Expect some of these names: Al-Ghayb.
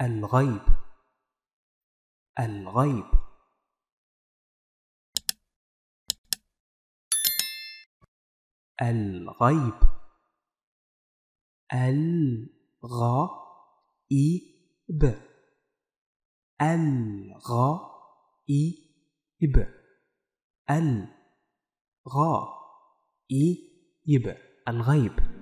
الغيب. الغيب. الغيب. الغيب. الغيب. الغيب. الغيب.